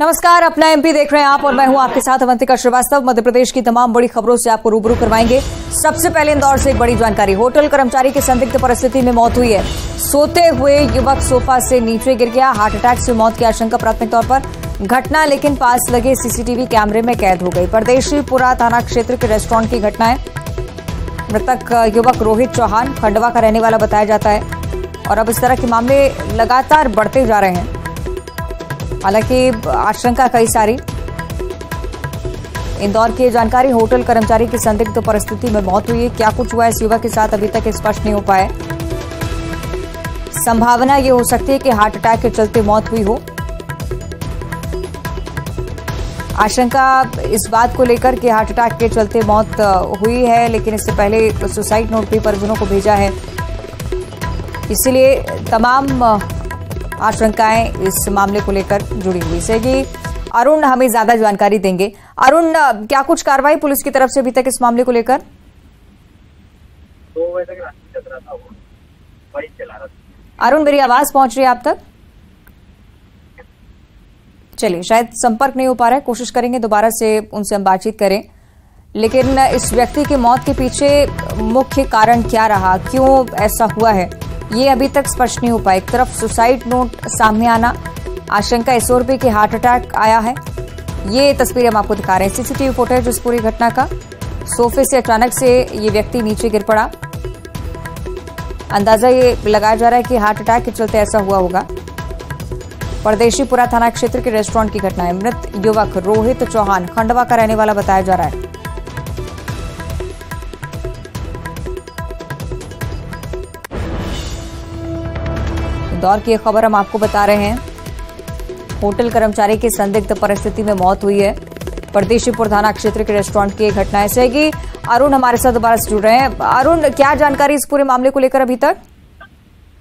नमस्कार, अपना एमपी देख रहे हैं आप और मैं हूं आपके साथ अवंतिका श्रीवास्तव। मध्य प्रदेश की तमाम बड़ी खबरों से आपको रूबरू करवाएंगे। सबसे पहले इंदौर से एक बड़ी जानकारी। होटल कर्मचारी की संदिग्ध परिस्थिति में मौत हुई है। सोते हुए युवक सोफा से नीचे गिर गया। हार्ट अटैक से मौत की आशंका। प्राथमिक तौर पर घटना लेकिन पास लगे सीसीटीवी कैमरे में कैद हो गई। परदेशीपुरा थाना क्षेत्र के रेस्टोरेंट की घटना है। मृतक युवक रोहित चौहान खंडवा का रहने वाला बताया जाता है और अब इस तरह के मामले लगातार बढ़ते जा रहे हैं। हालांकि आशंका कई सारी। इंदौर की जानकारी, होटल कर्मचारी की संदिग्ध परिस्थिति में मौत हुई है। क्या कुछ हुआ इस युवक के साथ अभी तक स्पष्ट नहीं हो पाया। संभावना ये हो सकती है कि हार्ट अटैक के चलते मौत हुई हो। आशंका इस बात को लेकर कि हार्ट अटैक के चलते मौत हुई है, लेकिन इससे पहले सुसाइड नोट भी परिजनों को भेजा है, इसलिए तमाम आशंकाएं इस मामले को लेकर जुड़ी हुई। सही अरुण हमें ज्यादा जानकारी देंगे। अरुण, क्या कुछ कार्रवाई पुलिस की तरफ से अभी तक इस मामले को लेकर? अरुण, मेरी आवाज पहुंच रही है आप तक? चलिए, शायद संपर्क नहीं हो पा रहा है। कोशिश करेंगे दोबारा से उनसे हम बातचीत करें। लेकिन इस व्यक्ति की मौत के पीछे मुख्य कारण क्या रहा, क्यों ऐसा हुआ है, ये अभी तक स्पष्ट नहीं हो पाया। एक तरफ सुसाइड नोट सामने आना, आशंका इस ओर भी कि हार्ट अटैक आया है। ये तस्वीरें हम आपको दिखा रहे हैं, सीसीटीवी फुटेज उस पूरी घटना का। सोफे से अचानक से ये व्यक्ति नीचे गिर पड़ा। अंदाजा ये लगाया जा रहा है कि हार्ट अटैक के चलते ऐसा हुआ होगा। परदेशीपुरा थाना क्षेत्र के रेस्टोरेंट की घटना है। मृत युवक रोहित चौहान खंडवा का रहने वाला बताया जा रहा है। इंदौर की खबर हम आपको बता रहे हैं। होटल कर्मचारी की संदिग्ध परिस्थिति में मौत हुई है। परदेशीपुर थाना क्षेत्र के रेस्टोरेंट की घटना है कि अरुण हमारे साथ दोबारा से जुड़ रहे हैं। अरुण, क्या जानकारी इस पूरे मामले को लेकर अभी तक?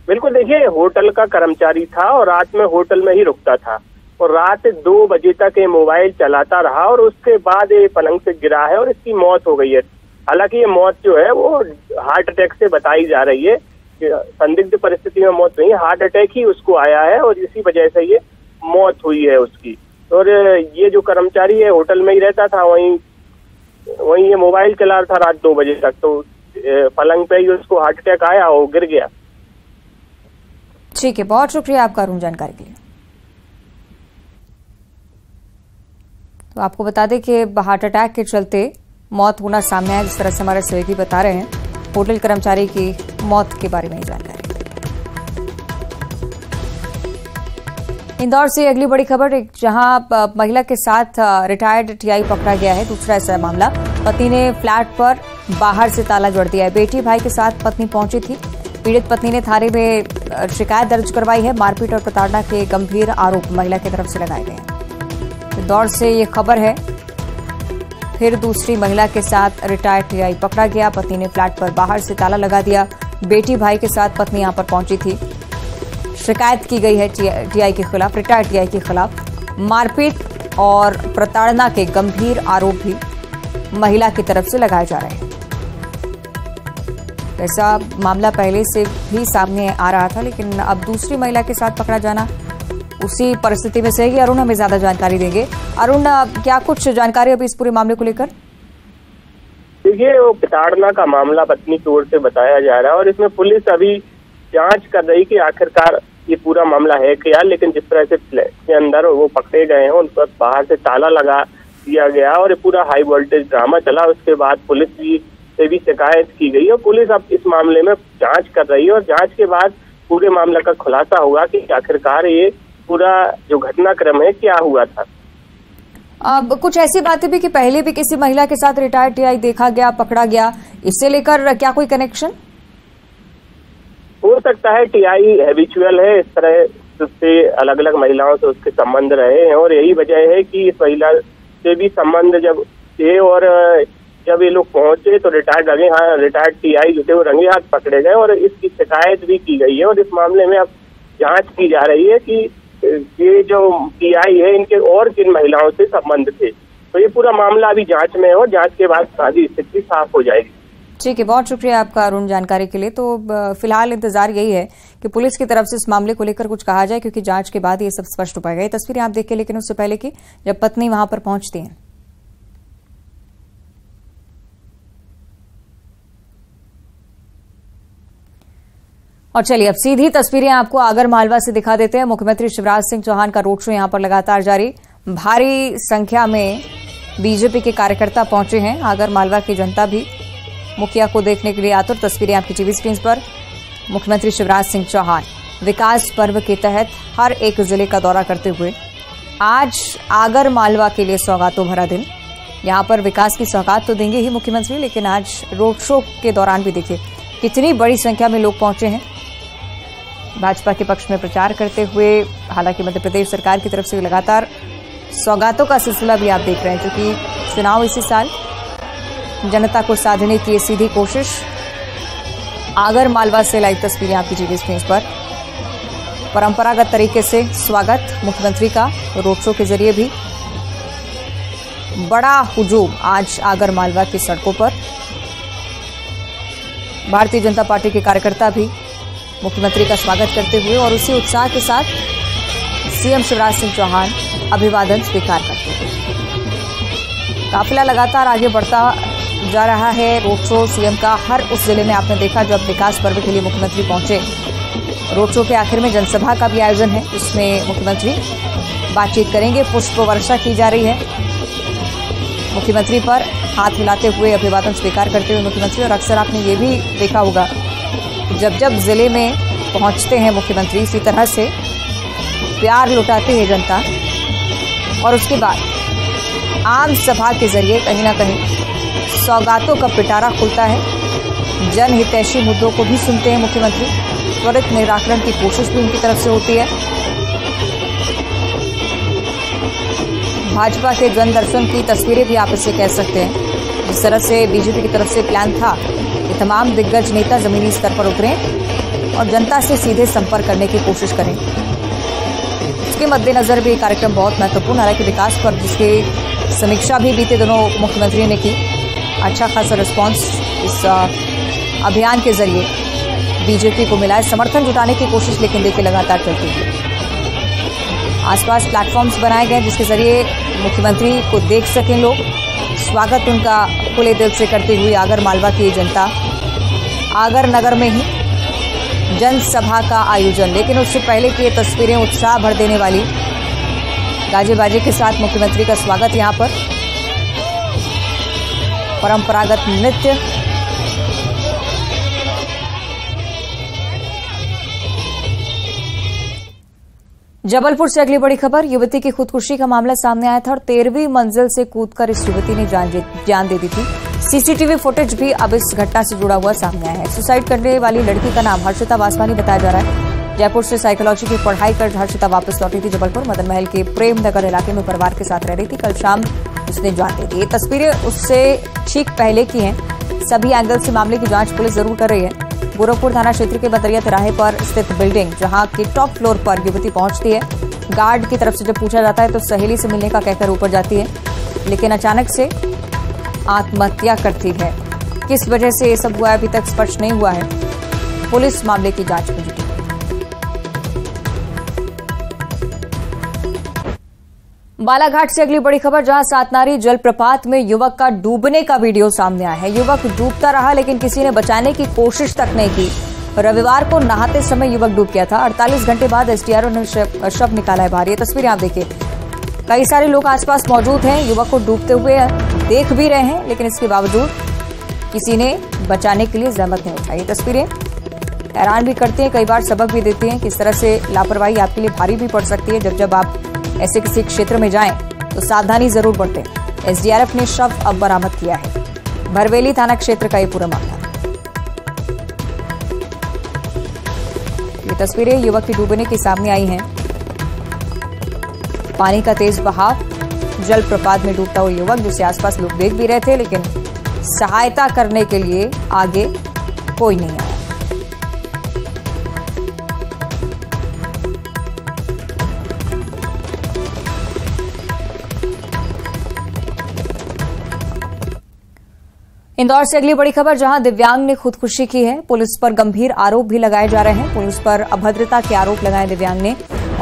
बिल्कुल, देखिए, होटल का कर्मचारी था और रात में होटल में ही रुकता था और रात 2 बजे तक ये मोबाइल चलाता रहा और उसके बाद ये पलंग से गिरा है और इसकी मौत हो गई है। हालांकि ये मौत जो है वो हार्ट अटैक से बताई जा रही है। संदिग्ध परिस्थिति में मौत नहीं, हार्ट अटैक ही उसको आया है और इसी वजह से ये मौत हुई है उसकी। और ये जो कर्मचारी है होटल में ही रहता था, वहीं ये मोबाइल चला रहा था रात 2 बजे तक, तो पलंग पे ही उसको हार्ट अटैक आया और गिर गया। ठीक है, बहुत शुक्रिया आपका अरुण जानकारी के लिए। तो आपको बता दें कि हार्ट अटैक के चलते मौत होना सामने आया, जिस तरह से हमारे सहयोगी बता रहे हैं। होटल कर्मचारी की मौत के बारे में जानकारी। इंदौर से अगली बड़ी खबर, जहां महिला के साथ रिटायर्ड टीआई पकड़ा गया है। दूसरा ऐसा मामला, पति ने फ्लैट पर बाहर से ताला जड़ दिया है। बेटी भाई के साथ पत्नी पहुंची थी। पीड़ित पत्नी ने थाने में शिकायत दर्ज करवाई है। मारपीट और प्रताड़ना के गंभीर आरोप महिला की तरफ से लगाए गए हैं। इंदौर से ये खबर है। फिर दूसरी महिला के साथ रिटायर्ड टीआई पकड़ा गया। पति ने फ्लैट पर बाहर से ताला लगा दिया। बेटी भाई के साथ पत्नी यहां पर पहुंची थी। शिकायत की गई है टीआई के खिलाफ, रिटायर्ड टीआई के खिलाफ। मारपीट और प्रताड़ना के गंभीर आरोप भी महिला की तरफ से लगाए जा रहे हैं। ऐसा मामला पहले से भी सामने आ रहा था, लेकिन अब दूसरी महिला के साथ पकड़ा जाना उसी परिस्थिति में से ही। अरुण हमें ज्यादा जानकारी देंगे। अरुण, क्या कुछ जानकारी अभी इस पूरे मामले को लेकर? देखिए, वो प्रताड़ना का मामला पत्नी की ओर से बताया जा रहा है और इसमें पुलिस अभी जांच कर रही कि आखिरकार ये पूरा मामला है क्या। लेकिन जिस तरह से फ्लैट के अंदर वो पकड़े गए हैं, उन पर बाहर से ताला लगा दिया गया और ये पूरा हाई वोल्टेज ड्रामा चला। उसके बाद पुलिस से भी शिकायत की गई और पुलिस अब इस मामले में जाँच कर रही है और जाँच के बाद पूरे मामला का खुलासा होगा कि आखिरकार ये पूरा जो घटनाक्रम है क्या हुआ था। अब कुछ ऐसी बातें भी कि पहले भी किसी महिला के साथ रिटायर्ड टीआई देखा गया, पकड़ा गया, इससे लेकर क्या कोई कनेक्शन हो सकता है? टीआई हैबिचुअल है, इस तरह से अलग अलग महिलाओं से उसके संबंध रहे हैं और यही वजह है कि इस महिला से भी संबंध जब थे और जब ये लोग पहुंचे तो रिटायर्ड टीआई जो थे वो रंगे हाथ पकड़े गए और इसकी शिकायत भी की गई है और इस मामले में अब जाँच की जा रही है कि ये जो टीआई है इनके और किन महिलाओं से संबंध थे। तो ये पूरा मामला अभी जांच में है और जांच के बाद सारी स्थिति साफ हो जाएगी। ठीक है, बहुत शुक्रिया आपका अरुण जानकारी के लिए। तो फिलहाल इंतजार यही है कि पुलिस की तरफ से इस मामले को लेकर कुछ कहा जाए, क्योंकि जांच के बाद ये सब स्पष्ट हो पाएगा। ये तस्वीरें आप देखिए, लेकिन उससे पहले कि जब पत्नी वहां पर पहुंचती है। और चलिए अब सीधी तस्वीरें आपको आगर मालवा से दिखा देते हैं। मुख्यमंत्री शिवराज सिंह चौहान का रोड शो यहां पर लगातार जारी, भारी संख्या में बीजेपी के कार्यकर्ता पहुंचे हैं। आगर मालवा की जनता भी मुखिया को देखने के लिए आतुर। तस्वीरें आपकी टीवी स्क्रीन पर। मुख्यमंत्री शिवराज सिंह चौहान विकास पर्व के तहत हर एक जिले का दौरा करते हुए आज आगर मालवा के लिए सौगातों भरा दिन। यहाँ पर विकास की सौगात तो देंगे ही मुख्यमंत्री, लेकिन आज रोड शो के दौरान भी देखिए कितनी बड़ी संख्या में लोग पहुंचे हैं भाजपा के पक्ष में प्रचार करते हुए। हालांकि मध्य प्रदेश सरकार की तरफ से लगातार सौगातों का सिलसिला भी आप देख रहे हैं, क्योंकि चुनाव इसी साल, जनता को साधने की सीधी कोशिश। आगर मालवा से लाइव तस्वीरें आपकी टीवी स्क्रीन पर। परंपरागत तरीके से स्वागत मुख्यमंत्री का, रोड शो के जरिए भी बड़ा हुजूम आज आगर मालवा की सड़कों पर। भारतीय जनता पार्टी के कार्यकर्ता भी मुख्यमंत्री का स्वागत करते हुए और उसी उत्साह के साथ सीएम शिवराज सिंह चौहान अभिवादन स्वीकार करते हुए। काफिला लगातार आगे बढ़ता जा रहा है। रोड शो सीएम का हर उस जिले में आपने देखा जब विकास पर्व के लिए मुख्यमंत्री पहुंचे। रोड शो के आखिर में जनसभा का भी आयोजन है, इसमें मुख्यमंत्री बातचीत करेंगे। पुष्प वर्षा की जा रही है मुख्यमंत्री पर, हाथ हिलाते हुए अभिवादन स्वीकार करते हुए मुख्यमंत्री। और अक्सर आपने ये भी देखा होगा जब जब जिले में पहुंचते हैं मुख्यमंत्री, इसी तरह से प्यार लुटाती है जनता और उसके बाद आम सभा के जरिए कहीं ना कहीं सौगातों का पिटारा खुलता है। जनहितैषी मुद्दों को भी सुनते हैं मुख्यमंत्री, त्वरित निराकरण की कोशिश भी उनकी तरफ से होती है। भाजपा के जनदर्शन की तस्वीरें भी आप इसे कह सकते हैं। जिस तरह से बीजेपी की तरफ से प्लान था, तमाम दिग्गज नेता जमीनी स्तर पर उतरे और जनता से सीधे संपर्क करने की कोशिश करें, इसके मद्देनजर भी कार्यक्रम बहुत महत्वपूर्ण। हालांकि विकास पर जिसकी समीक्षा भी बीते दोनों मुख्यमंत्रियों ने की, अच्छा खासा रिस्पांस इस अभियान के जरिए बीजेपी को मिला है। समर्थन जुटाने की कोशिश लेकिन देखिए लगातार चलती है। आसपास प्लेटफॉर्म्स बनाए गए जिसके जरिए मुख्यमंत्री को देख सकें लोग, स्वागत उनका खुले दिल से करते हुए आगर मालवा की जनता। आगर नगर में ही जनसभा का आयोजन, लेकिन उससे पहले की ये तस्वीरें उत्साह भर देने वाली। गाजेबाजी के साथ मुख्यमंत्री का स्वागत यहाँ पर, परंपरागत नृत्य। जबलपुर से अगली बड़ी खबर, युवती की खुदकुशी का मामला सामने आया था और 13वीं मंजिल से कूदकर इस युवती ने जान दे दी थी। सीसीटीवी फुटेज भी अब इस घटना से जुड़ा हुआ सामने आया है। सुसाइड करने वाली लड़की का नाम हर्षिता वासवानी बताया जा रहा है। जयपुर से साइकोलॉजी की पढ़ाई कर हर्षिता वापस लौटी थी जबलपुर। मदन महल के प्रेम नगर इलाके में परिवार के साथ रह रही थी, कल शाम उसने जान दे दी। ये तस्वीरें उससे ठीक पहले की हैं। सभी एंगल से मामले की जाँच पुलिस जरूर कर रही है। गोरखपुर थाना क्षेत्र के बदरिया तिराहे पर स्थित बिल्डिंग, जहां के टॉप फ्लोर पर युवती पहुंचती है। गार्ड की तरफ से जब पूछा जाता है तो सहेली से मिलने का कहकर ऊपर जाती है, लेकिन अचानक से आत्महत्या करती है। किस वजह से ये सब हुआ है अभी तक स्पष्ट नहीं हुआ है। पुलिस मामले की जांच में जुटी है। बालाघाट से अगली बड़ी खबर, जहां सातनारी जलप्रपात में युवक का डूबने का वीडियो सामने आया है। युवक डूबता रहा लेकिन किसी ने बचाने की कोशिश तक नहीं की। रविवार को नहाते समय युवक डूब गया था। 48 घंटे बाद एसडीआरओ ने शव निकाला है बाहर। ये तस्वीरें आप देखिए, कई सारे लोग आसपास मौजूद हैं। युवक को डूबते हुए देख भी रहे हैं, लेकिन इसके बावजूद किसी ने बचाने के लिए जहमत नहीं उठाई। ये तस्वीरें हैरान भी करती हैं, कई बार सबक भी देती हैं। किस तरह से लापरवाही आपके लिए भारी भी पड़ सकती है। जब जब आप ऐसे किसी क्षेत्र में जाएं तो सावधानी जरूर बरतें। एसडीआरएफ ने शव अब बरामद किया है। भरवेली थाना क्षेत्र का ये पूरा मामला। ये तस्वीरें युवक के डूबने की सामने आई हैं। पानी का तेज बहाव, जलप्रपात में डूबता हुआ युवक, जिसे आसपास लोग देख भी रहे थे, लेकिन सहायता करने के लिए आगे कोई नहीं आया। इंदौर से अगली बड़ी खबर, जहां दिव्यांग ने खुदकुशी की है। पुलिस पर गंभीर आरोप भी लगाए जा रहे हैं। पुलिस पर अभद्रता के आरोप लगाए दिव्यांग ने।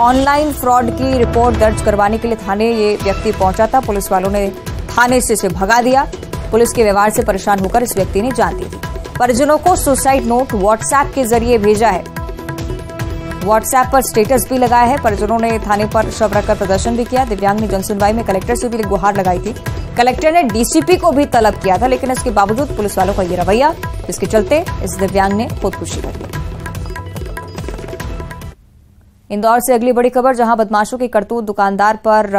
ऑनलाइन फ्रॉड की रिपोर्ट दर्ज करवाने के लिए थाने ये व्यक्ति पहुंचा था। पुलिस वालों ने थाने से इसे भगा दिया। पुलिस के व्यवहार से परेशान होकर इस व्यक्ति ने जान दी थी। परिजनों को सुसाइड नोट व्हाट्सएप के जरिए भेजा है। व्हाट्सएप पर स्टेटस भी लगाया है। परिजनों ने थाने पर शव रखकर प्रदर्शन भी किया। दिव्यांग ने जनसुनवाई में कलेक्टर से भी गुहार लगाई थी। कलेक्टर ने डीसीपी को भी तलब किया था, लेकिन इसके बावजूद पुलिस वालों का ये रवैया, इसके चलते इस दिव्यांग ने खुदकुशी कर ली। इंदौर से अगली बड़ी खबर, जहां बदमाशों की करतूत, दुकानदार पर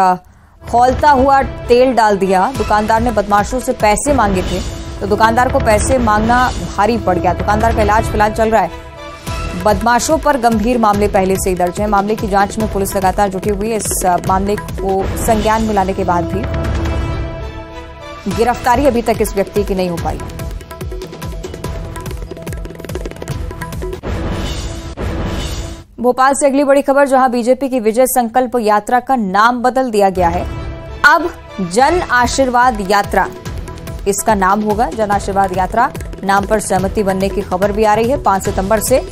खौलता हुआ तेल डाल दिया। दुकानदार ने बदमाशों से पैसे मांगे थे, तो दुकानदार को पैसे मांगना भारी पड़ गया। दुकानदार का इलाज फिलहाल चल रहा है। बदमाशों पर गंभीर मामले पहले से ही दर्ज हैं। मामले की जांच में पुलिस लगातार जुटी हुई है। इस मामले को संज्ञान में लाने के बाद भी गिरफ्तारी अभी तक इस व्यक्ति की नहीं हो पाई। भोपाल से अगली बड़ी खबर, जहां बीजेपी की विजय संकल्प यात्रा का नाम बदल दिया गया है। अब जन आशीर्वाद यात्रा इसका नाम होगा। जन आशीर्वाद यात्रा नाम पर सहमति बनने की खबर भी आ रही है। 5 सितंबर से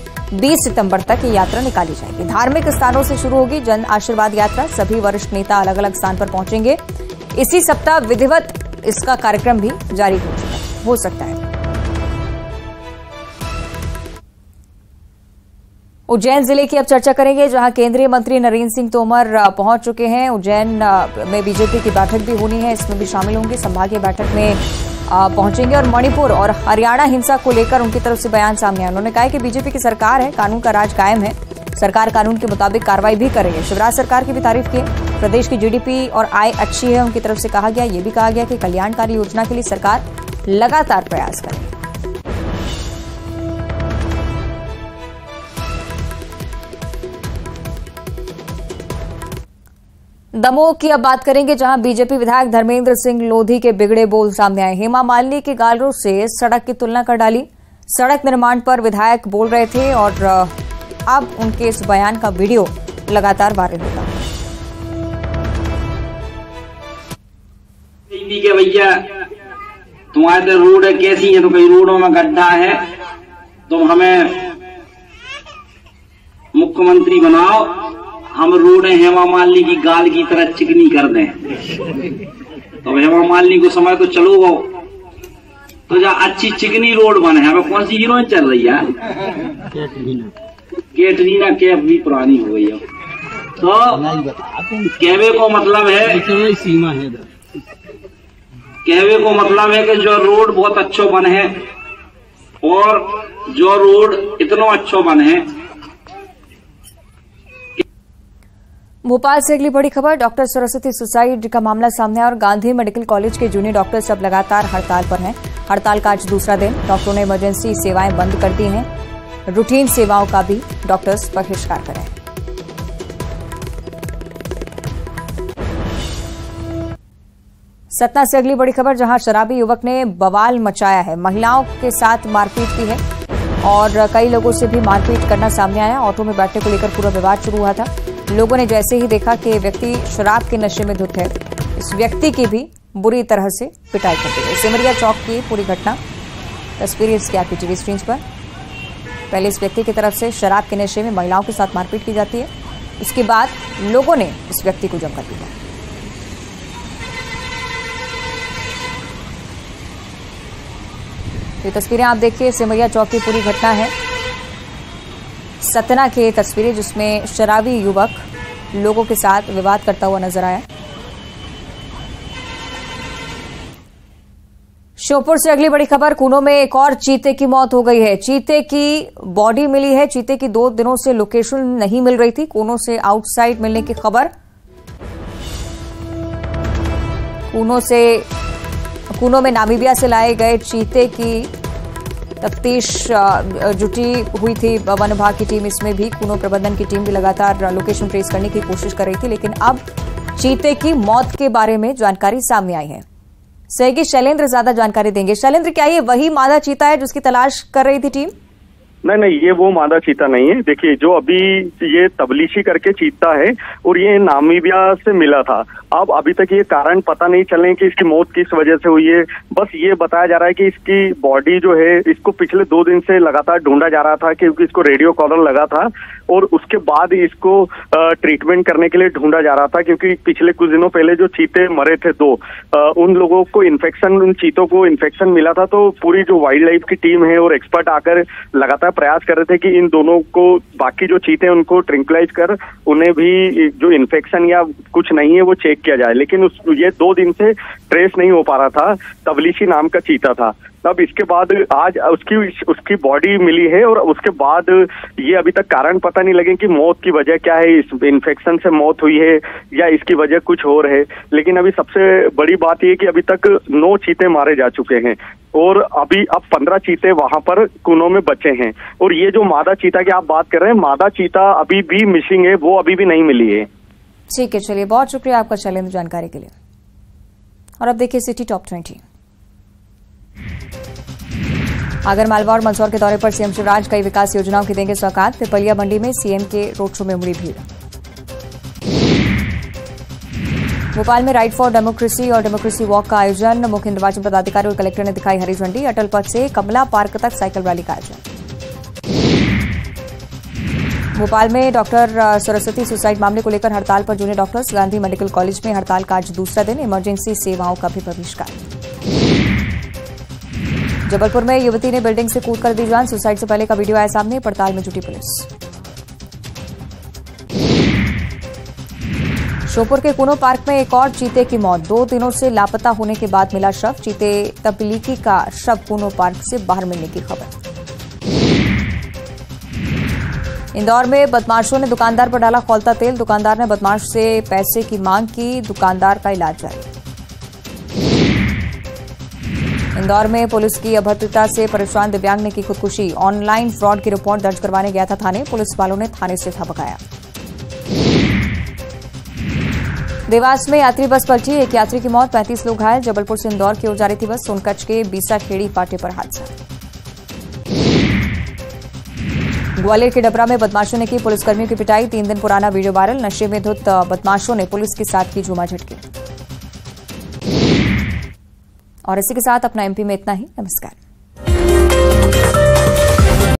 20 सितंबर तक ये यात्रा निकाली जाएगी। धार्मिक स्थानों से शुरू होगी जन आशीर्वाद यात्रा। सभी वरिष्ठ नेता अलग अलग स्थान पर पहुंचेंगे। इसी सप्ताह विधिवत इसका कार्यक्रम भी जारी हो सकता है। उज्जैन जिले की अब चर्चा करेंगे, जहां केंद्रीय मंत्री नरेंद्र सिंह तोमर पहुंच चुके हैं। उज्जैन में बीजेपी की बैठक भी होनी है, इसमें भी शामिल होंगे। संभागीय बैठक में पहुंचेंगे। और मणिपुर और हरियाणा हिंसा को लेकर उनकी तरफ से बयान सामने आया। उन्होंने कहा कि बीजेपी की सरकार है, कानून का राज कायम है, सरकार कानून के मुताबिक कार्रवाई भी कर रही है। शिवराज सरकार की भी तारीफ की। प्रदेश की जीडीपी और आय अच्छी है, उनकी तरफ से कहा गया। ये भी कहा गया कि कल्याणकारी योजना के लिए सरकार लगातार प्रयास करेगी। दमोह की अब बात करेंगे, जहां बीजेपी विधायक धर्मेंद्र सिंह लोधी के बिगड़े बोल सामने आए। हेमा मालिनी के गालों से सड़क की तुलना कर डाली। सड़क निर्माण पर विधायक बोल रहे थे और अब उनके इस बयान का वीडियो लगातार वायरल होता है। भैया तुम्हारे रोड कैसी है, तो कई रोडों में गड्ढा है, तुम हमें मुख्यमंत्री बनाओ, हम रोडे हेमा मालिनी की गाल की तरह चिकनी कर दें। तो हेमा मालिनी को समय तो चलो वो तो जहाँ अच्छी चिकनी रोड बने। हमें कौन सी हीरोइन चल रही है, कैटरीना कैफ भी पुरानी हो गई है। तो कहवे को मतलब है, सीमा है, कहवे को मतलब है कि जो रोड बहुत अच्छो बने है और जो रोड इतना अच्छो बने है। भोपाल से अगली बड़ी खबर, डॉक्टर सरस्वती सुसाइड का मामला सामने आया और गांधी मेडिकल कॉलेज के जूनियर डॉक्टर्स अब लगातार हड़ताल पर हैं। हड़ताल का आज दूसरा दिन। डॉक्टरों ने इमरजेंसी सेवाएं बंद कर दी हैं। रूटीन सेवाओं का भी डॉक्टर्स बहिष्कार कर रहे हैं। सतना से अगली बड़ी खबर, जहां शराबी युवक ने बवाल मचाया है। महिलाओं के साथ मारपीट की है और कई लोगों से भी मारपीट करना सामने आया। ऑटो में बैठने को लेकर पूरा विवाद शुरू हुआ था। लोगों ने जैसे ही देखा कि व्यक्ति शराब के नशे में धुत है, इस व्यक्ति की भी बुरी तरह से पिटाई कर दी गई। सिमरिया चौक की पूरी घटना तस्वीरें इसकी आपकी टीवी स्क्रीन पर। पहले इस व्यक्ति की तरफ से शराब के नशे में महिलाओं के साथ मारपीट की जाती है, उसके बाद लोगों ने इस व्यक्ति को जमकर पीटा। ये तस्वीरें आप देखिए, सिमरिया चौक की पूरी घटना है सतना के तस्वीरें, जिसमें शराबी युवक लोगों के साथ विवाद करता हुआ नजर आया। श्योपुर से अगली बड़ी खबर, कूनो में एक और चीते की मौत हो गई है। चीते की बॉडी मिली है। चीते की 2 दिनों से लोकेशन नहीं मिल रही थी। कूनो से आउटसाइड मिलने की खबर। कूनो में नामीबिया से लाए गए चीते की तफ्तीश जुटी हुई थी वन विभाग की टीम। इसमें भी कूनो प्रबंधन की टीम भी लगातार लोकेशन ट्रेस करने की कोशिश कर रही थी, लेकिन अब चीते की मौत के बारे में जानकारी सामने आई है। सहयोगी शैलेंद्र ज्यादा जानकारी देंगे। शैलेंद्र, क्या ये वही मादा चीता है जिसकी तलाश कर रही थी टीम? नहीं, ये वो मादा चीता नहीं है। देखिए, जो अभी ये तबलीसी करके चीता है और ये नामीबिया से मिला था अब अभी तक ये कारण पता नहीं चले कि इसकी मौत किस वजह से हुई है। बस ये बताया जा रहा है कि इसकी बॉडी जो है इसको पिछले 2 दिन से लगातार ढूंढा जा रहा था क्योंकि इसको रेडियो कॉलर लगा था और उसके बाद इसको ट्रीटमेंट करने के लिए ढूंढा जा रहा था क्योंकि पिछले कुछ दिनों पहले जो चीते मरे थे 2 उन लोगों को इन्फेक्शन, उन चीतों को इन्फेक्शन मिला था। तो पूरी जो वाइल्ड लाइफ की टीम है और एक्सपर्ट आकर लगातार प्रयास कर रहे थे कि इन दोनों को, बाकी जो चीते हैं उनको ट्रिंकलाइज कर उन्हें भी जो इन्फेक्शन या कुछ नहीं है वो चेक किया जाए, लेकिन ये 2 दिन से ट्रेस नहीं हो पा रहा था। तबलीसी नाम का चीता था। तब इसके बाद आज उसकी बॉडी मिली है और उसके बाद ये अभी तक कारण पता नहीं लगे कि मौत की वजह क्या है, इस इन्फेक्शन से मौत हुई है या इसकी वजह कुछ और है। लेकिन अभी सबसे बड़ी बात ये कि अभी तक 9 चीते मारे जा चुके हैं और अभी अब 15 चीते वहां पर कूनो में बचे हैं। और ये जो मादा चीता की आप बात कर रहे हैं, मादा चीता अभी भी मिसिंग है, वो अभी भी नहीं मिली है। ठीक है, चलिए बहुत शुक्रिया आपका शैलेंद्र जानकारी के लिए। और अब देखिए सिटी टॉप 20। आगरमालवा और मंदसौर के दौरे पर सीएम शिवराज कई विकास योजनाओं की देंगे सौगात। पिपलिया मंडी में सीएम के रोड शो में उमड़ी भीड़। भोपाल में राइड फॉर डेमोक्रेसी और डेमोक्रेसी वॉक का आयोजन। मुख्य निर्वाचन पदाधिकारी और कलेक्टर ने दिखाई हरी झंडी। अटल पथ से कमला पार्क तक साइकिल रैली का आयोजन। भोपाल में डॉक्टर सरस्वती सुसाइड मामले को लेकर हड़ताल पर जुड़े डॉक्टर्स। गांधी मेडिकल कॉलेज में हड़ताल का आज दूसरा दिन। इमरजेंसी सेवाओं का भी बहिष्कार। जबलपुर में युवती ने बिल्डिंग से कूद कर दी जान। सुसाइड से पहले का वीडियो आया सामने। पड़ताल में जुटी पुलिस। श्योपुर के कूनो पार्क में एक और चीते की मौत। 2 दिनों से लापता होने के बाद मिला शव। चीते तबलीसी का शव कूनो पार्क से बाहर मिलने की खबर। इंदौर में बदमाशों ने दुकानदार पर डाला खौलता तेल। दुकानदार ने बदमाश से पैसे की मांग की। दुकानदार का इलाज जारी। इंदौर में पुलिस की अभद्रता से परेशान दिव्यांग ने की खुदकुशी। ऑनलाइन फ्रॉड की रिपोर्ट दर्ज करवाने गया था थाने। पुलिस वालों ने थाने से था भगाया। देवास में यात्री बस पलटी। एक यात्री की मौत, 35 लोग घायल। जबलपुर से इंदौर की ओर जा रही थी बस। सोनकच्छ के बीसाखेड़ी पाटे पर हादसा। ग्वालियर के डबरा में बदमाशों ने की पुलिसकर्मियों की पिटाई। 3 दिन पुराना वीडियो वायरल। नशे में धुत बदमाशों ने पुलिस के साथ की झूमा झटकी। और इसी के साथ अपना एमपी में इतना ही। नमस्कार।